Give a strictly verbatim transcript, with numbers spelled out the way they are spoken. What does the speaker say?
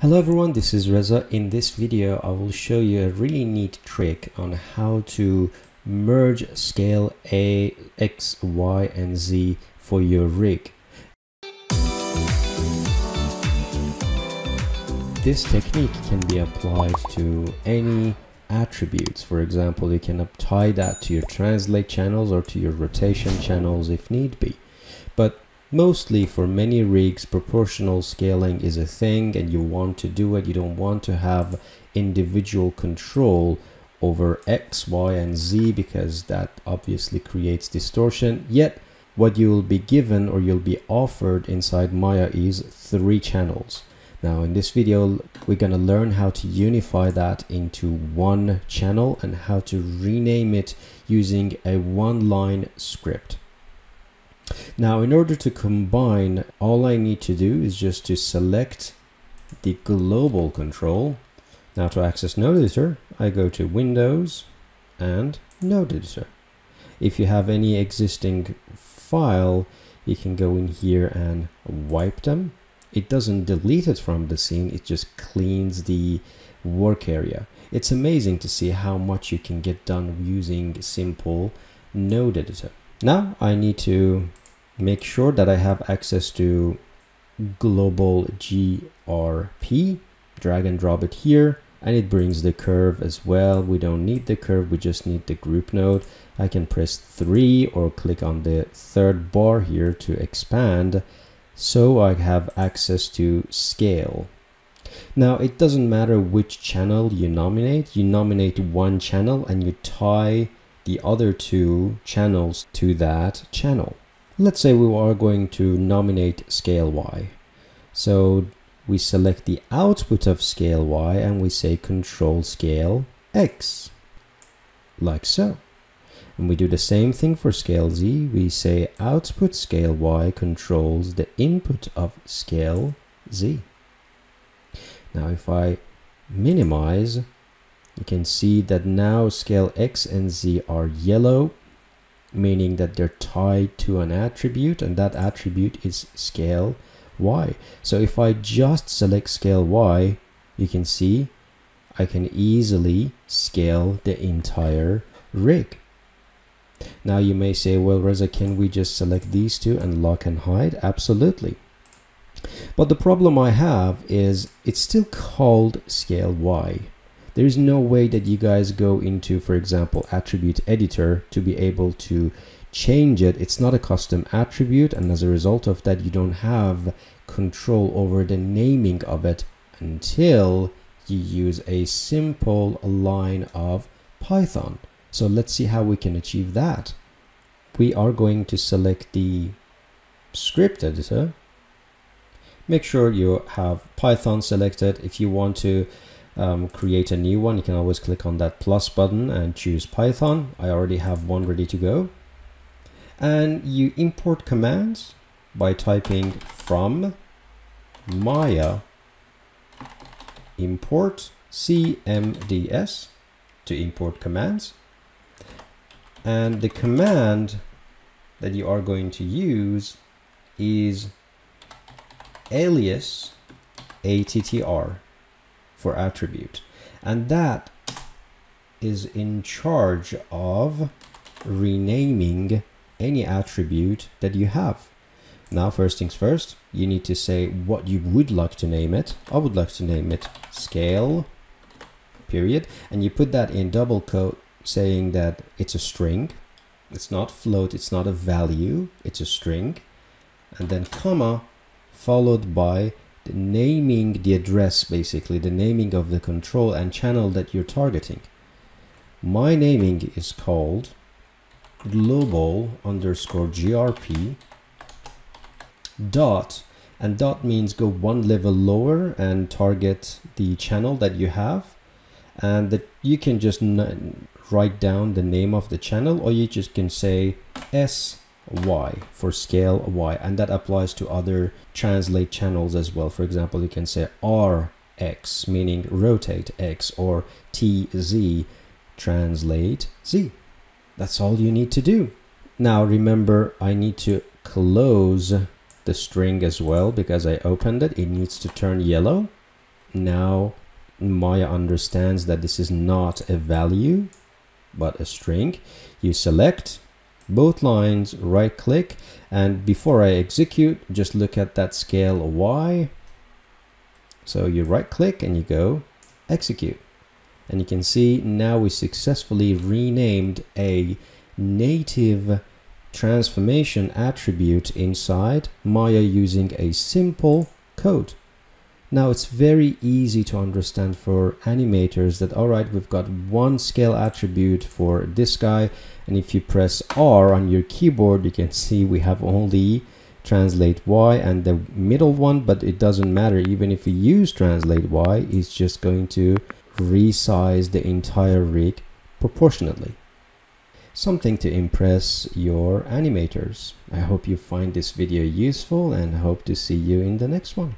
Hello everyone, this is Reza. In this video, I will show you a really neat trick on how to merge scale A, X, Y, and Z for your rig. This technique can be applied to any attributes. For example, you can apply that to your translate channels or to your rotation channels if need be. But mostly for many rigs, proportional scaling is a thing and you want to do it. You don't want to have individual control over X, Y, and Z because that obviously creates distortion. Yet, what you will be given or you'll be offered inside Maya is three channels. Now, in this video, we're going to learn how to unify that into one channel and how to rename it using a one-line script. Now, in order to combine, all I need to do is just to select the global control. Now, to access Node Editor, I go to Windows and Node Editor. If you have any existing file, you can go in here and wipe them. It doesn't delete it from the scene, it just cleans the work area. It's amazing to see how much you can get done using simple Node Editor. Now I need to make sure that I have access to global G R P, drag and drop it here, and it brings the curve as well. We don't need the curve, we just need the group node. I can press three or click on the third bar here to expand, so I have access to scale. Now it doesn't matter which channel you nominate, you nominate one channel and you tie the other two channels to that channel. Let's say we are going to nominate scale Y. So we select the output of scale Y and we say control scale X, like so. And we do the same thing for scale Z. We say output scale Y controls the input of scale Z. Now if I minimize, you can see that now scale X and Z are yellow, meaning that they're tied to an attribute, and that attribute is scale Y. So if I just select scale Y, you can see I can easily scale the entire rig. Now you may say, well, Reza, can we just select these two and lock and hide? Absolutely. But the problem I have is it's still called scale Y. There is no way that you guys go into, for example, attribute editor to be able to change it. It's not a custom attribute, and as a result of that, you don't have control over the naming of it until you use a simple line of Python. So let's see how we can achieve that. We are going to select the script editor. Make sure you have Python selected. If you want to Um, create a new one, you can always click on that plus button and choose Python. I already have one ready to go. And you import commands by typing from Maya import C M D S to import commands. And the command that you are going to use is alias attr for attribute, and that is in charge of renaming any attribute that you have. Now first things first, you need to say what you would like to name it. I would like to name it scale period, and you put that in double quote saying that it's a string, it's not float, it's not a value, it's a string, and then comma followed by the naming, the address, basically the naming of the control and channel that you're targeting. My naming is called global underscore grp dot, and dot means go one level lower and target the channel that you have, and that you can just write down the name of the channel, or you just can say s Y for scale Y, and that applies to other translate channels as well. For example, you can say R X, meaning rotate X, or T Z, translate Z. That's all you need to do. Now remember, I need to close the string as well because I opened it. It needs to turn yellow. Now Maya understands that this is not a value but a string. You select both lines, right click, and before I execute, just look at that scale Y. So you right click and you go execute, and you can see now we successfully renamed a native transformation attribute inside Maya using a simple code. Now it's very easy to understand for animators that, all right, we've got one scale attribute for this guy, and if you press R on your keyboard, you can see we have only translate Y and the middle one, but it doesn't matter. Even if you use translate Y, it's just going to resize the entire rig proportionately. Something to impress your animators. I hope you find this video useful and hope to see you in the next one.